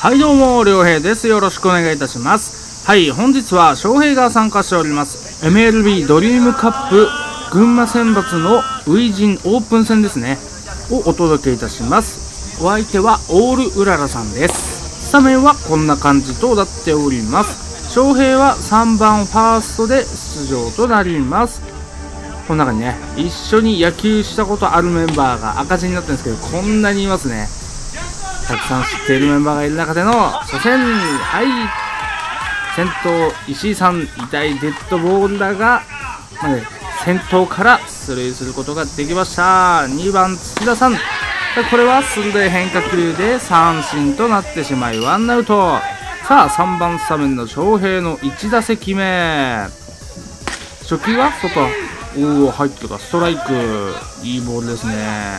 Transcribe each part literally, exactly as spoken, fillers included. はいどうも、りょうへいです。よろしくお願いいたします。はい、本日は翔平が参加しております エムエルビー ドリームカップ群馬選抜の初陣オープン戦ですねをお届けいたします。お相手はオールうららさんです。スタメンはこんな感じとなっております。翔平はさんばんファーストで出場となります。この中にね、一緒に野球したことあるメンバーが赤字になってるんですけど、こんなにいますね。たくさん知っているメンバーがいる中での初戦、はい、先頭石井さん、痛いデッドボールだが、まあね、先頭から出塁することができました。にばん土田さん、これは鋭い変化球で三振となってしまいワンアウト。さあさんばんスタメンの翔平のいち打席目、初球は外、おお入ってた、ストライク、いいボールですね。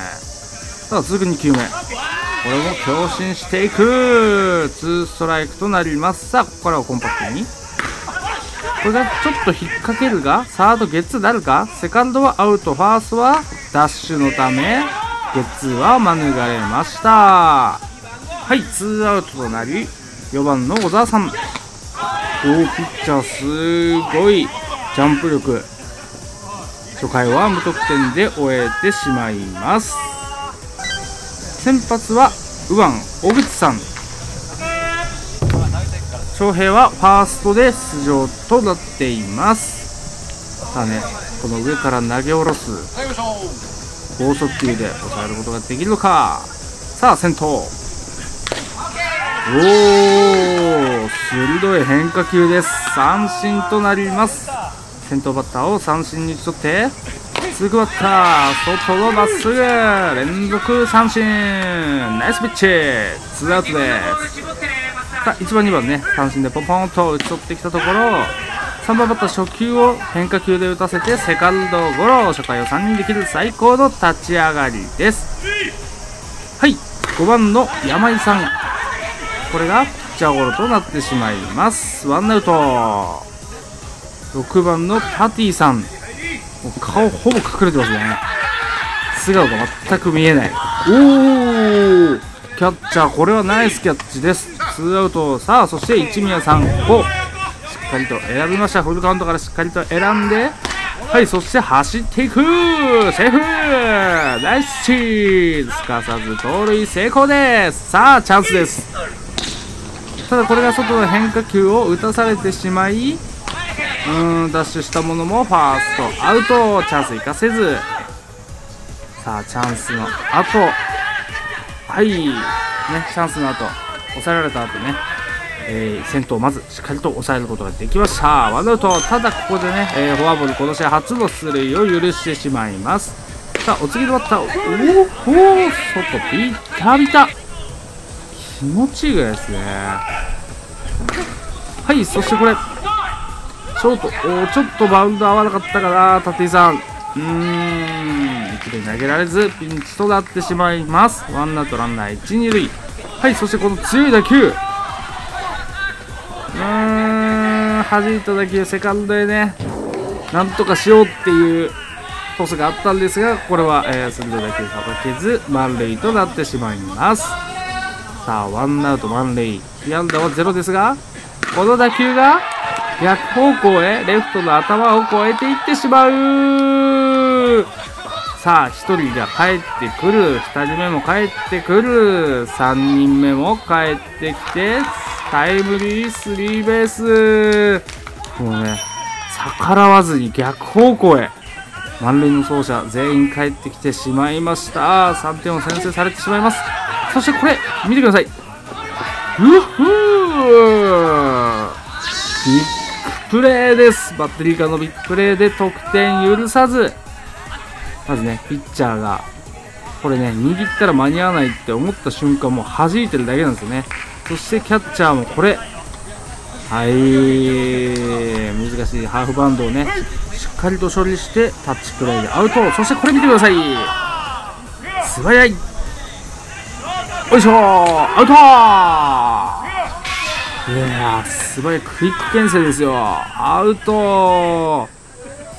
さあ続くにきゅうめ、これも強振していく、ツーストライクとなります。さあ、ここからはコンパクトに。これがちょっと引っ掛けるが、サードゲッツーなるか、セカンドはアウト、ファーストはダッシュのため、ゲッツーは免れました。はい、ツーアウトとなり、よんばんの小沢さん。おー、ピッチャー、すごいジャンプ力。初回は無得点で終えてしまいます。先発は右腕、小口さん。翔平はファーストで出場となっています。さあね、この上から投げ下ろす剛速球で抑えることができるのか。さあ先頭、おー、鋭い変化球です。三振となります。先頭バッターを三振に打ち取って続くバッター、外のまっすぐ、連続三振、ナイスピッチ、ツーアウトです。さあいちばんにばんね、三振でポンポンと打ち取ってきたところ、さんばんバッター初球を変化球で打たせてセカンドゴロ、初回をさんにんできる最高の立ち上がりです。はい、ごばんの山井さん、これがピッチャーゴロとなってしまいます。ワンアウト。ろくばんのパティさん、もう顔ほぼ隠れてますね。素顔が全く見えない。おー、キャッチャー、これはナイスキャッチです。ツーアウト。さあそして一宮さんをしっかりと選びました。フルカウントからしっかりと選んで、はい、そして走っていく、セーフ、ナイスチーズ、すかさず盗塁成功です。さあチャンスです。ただこれが外の変化球を打たされてしまい、うーん、ダッシュしたものもファーストアウト、チャンス生かせず。さあチャンスの後、はいね、チャンスの後、抑えられた後ね、えー、先頭をまずしっかりと抑えることができました。ワンアウト。ただここでね、えー、フォアボール、この試合初の出塁を許してしまいます。さあお次のバッター、おーおー、外ビタビタ、気持ちいいぐらいですね。はい、そしてこれショート、おー、ちょっとバウンド合わなかったかな、立井さん、うーん、一塁投げられずピンチとなってしまいます。ワンアウトランナーいち、に塁。はい、そしてこの強い打球、うーん、弾いた打球、セカンドへね、なんとかしようっていうトスがあったんですが、これは、えー、鋭い打球さばけず満塁となってしまいます。さあワンアウト満塁、被安打はゼロですが、この打球が逆方向へ、レフトの頭を越えていってしまう。さあひとりが帰ってくる、ふたりめも帰ってくる、さんにんめも帰ってきてタイムリースリーベース。もうね、逆らわずに逆方向へ、満塁の走者全員帰ってきてしまいました。さんてんを先制されてしまいます。そしてこれ見てください、うっふー、プレーです。バッテリーからのビッグプレーで得点許さず、まずねピッチャーがこれね、握ったら間に合わないって思った瞬間、もう弾いてるだけなんですよね。そしてキャッチャーもこれ、はい、難しいハーフバウンドをねしっかりと処理してタッチプレーでアウト。そしてこれ見てください、素早い、よいしょー、アウトー。いやー、素早いクイック牽制ですよ。アウト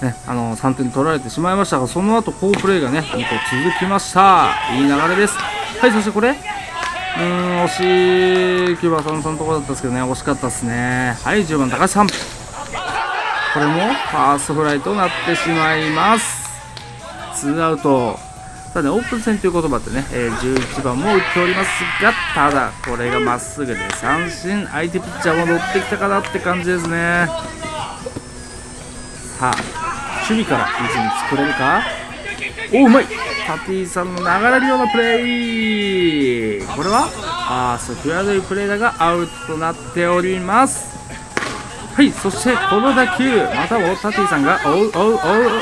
ー、ね、あのー、さんてん取られてしまいましたが、その後好プレーがねにこ続きました。いい流れです。はい、そしてこれうーん、惜しい。きゅうばん佐野さんのところだったんですけどね、惜しかったですね。はい、じゅうばん高橋さん、これもファーストフライとなってしまいます。ツーアウト。ただね、オープン戦という言葉ってね、えー、じゅういちばんも打っておりますが、ただこれがまっすぐで三振、相手ピッチャーも乗ってきたかなって感じですね。さあ、守備から打ちに突っ込めるか。お、うまい。タティさんの流れるようなプレイ、これはああ、そう、際どいプレーだがアウトとなっております。はい、そしてこの打球、またもタティさんがおうおうおうおうおう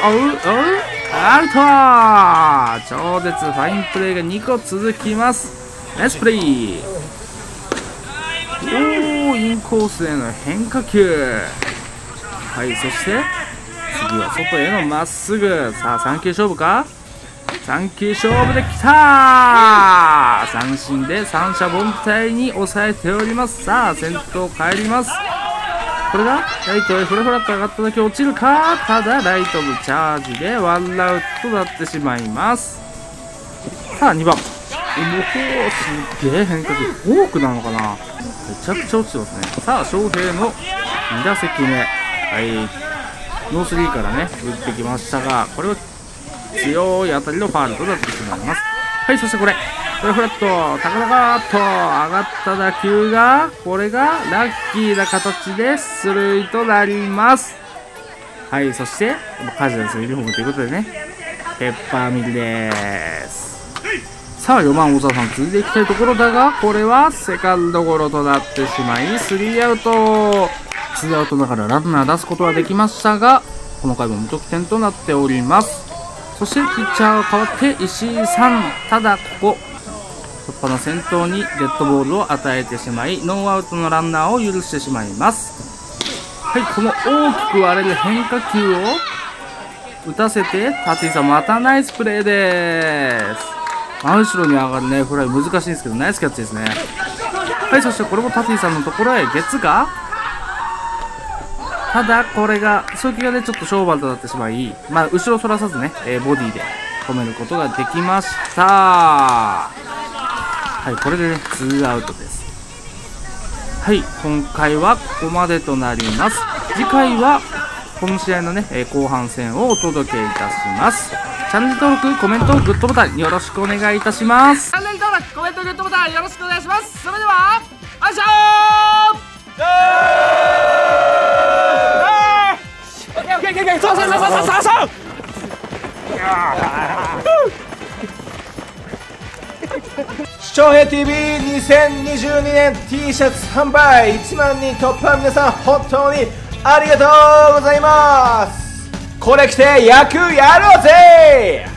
アウト。超絶ファインプレーがにこ続きます。ナイスプレイ。おお、インコースへの変化球。はい、そして次は外へのまっすぐ。さあ、さん球勝負か。さん球勝負できた。三振で三者凡退に抑えております。さあ、先頭帰ります。これがライトへフラフラと上がっただけ落ちるか。ただライトのチャージでワンアウトとなってしまいます。さあ、にばん。おお、すげえ変化球、フォークなのかな。めちゃくちゃ落ちてますね。さあ、翔平のに打席目。はい、ノースリーからね打ってきましたが、これは強い当たりのファウルとなってしまいます。はい、そしてこれこれフラット高々っと上がった打球が、これがラッキーな形で出塁となります。はい、そしてカージナルスのユニフォームということでね、ペッパーミルでーす。さあ、よばん大沢さん続いていきたいところだが、これはセカンドゴロとなってしまいスリーアウト。ツーアウトだからランナー出すことはできましたが、この回も無得点となっております。そしてピッチャーが変わって石井さん。ただここ突破の先頭にデッドボールを与えてしまい、ノーアウトのランナーを許してしまいます。はい、この大きく割れる変化球を打たせて、立井さんまたナイスプレーでーす。真後ろに上がるねフライ、難しいんですけどナイスキャッチですね。はい、そしてこれも立井さんのところへゲッツーか。ただこれが初球がねちょっと勝負となってしまい、まあ後ろをそらさずね、えー、ボディで止めることができました。はい、これでねツーアウトです。はい、今回はここまでとなります。次回はこの試合のね、えー、後半戦をお届けいたします。チャンネル登録、コメント、グッドボタンよろしくお願いいたします。チャンネル登録、コメント、グッドボタンよろしくお願いします。それではあいしょー。いやいやいや、そうそうそうそうそうそう翔平 ティーブイにせんにじゅうにねん T シャツ販売いちまんにん突破、皆さん本当にありがとうございます。これ着て野球やろうぜ。